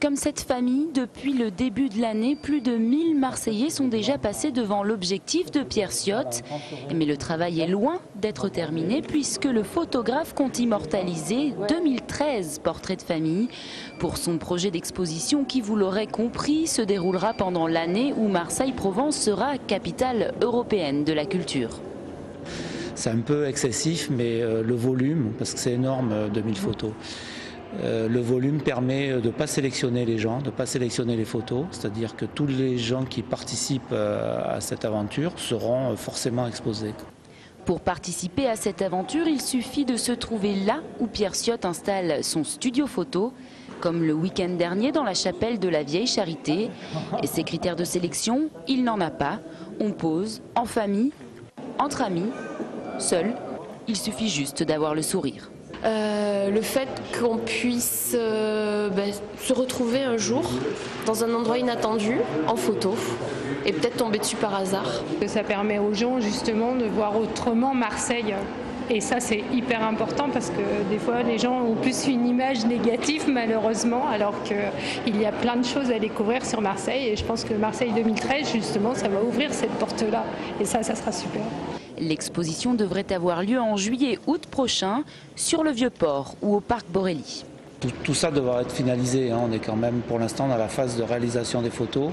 Comme cette famille, depuis le début de l'année, plus de 1000 Marseillais sont déjà passés devant l'objectif de Pierre Ciot. Mais le travail est loin d'être terminé puisque le photographe compte immortaliser 2013 portraits de famille pour son projet d'exposition qui, vous l'aurez compris, se déroulera pendant l'année où Marseille-Provence sera capitale européenne de la culture. C'est un peu excessif, mais le volume, parce que c'est énorme, 2000 photos, le volume permet de ne pas sélectionner les gens, de ne pas sélectionner les photos, c'est-à-dire que tous les gens qui participent à cette aventure seront forcément exposés. Pour participer à cette aventure, il suffit de se trouver là où Pierre Ciot installe son studio photo, comme le week-end dernier dans la chapelle de la Vieille Charité. Et ses critères de sélection, il n'en a pas. On pose, en famille, entre amis. Seul, il suffit juste d'avoir le sourire. Le fait qu'on puisse se retrouver un jour dans un endroit inattendu, en photo, et peut-être tomber dessus par hasard. Ça permet aux gens justement de voir autrement Marseille. Et ça, c'est hyper important parce que des fois, les gens ont plus une image négative, malheureusement, alors qu'il y a plein de choses à découvrir sur Marseille. Et je pense que Marseille 2013, justement, ça va ouvrir cette porte-là. Et ça sera super. L'exposition devrait avoir lieu en juillet-août prochain sur le Vieux-Port ou au parc Borelli. Tout ça devra être finalisé. On est quand même pour l'instant dans la phase de réalisation des photos.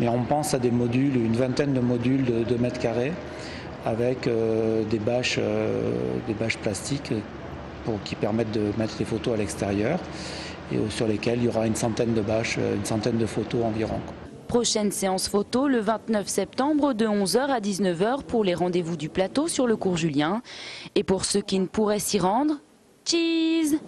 Mais on pense à des modules, une vingtaine de modules de 2 mètres carrés avec des bâches plastiques qui permettent de mettre les photos à l'extérieur et sur lesquelles il y aura une centaine de bâches, une centaine de photos environ. Prochaine séance photo le 29 septembre de 11h à 19h pour les rendez-vous du plateau sur le cours Julien. Et pour ceux qui ne pourraient s'y rendre, cheese!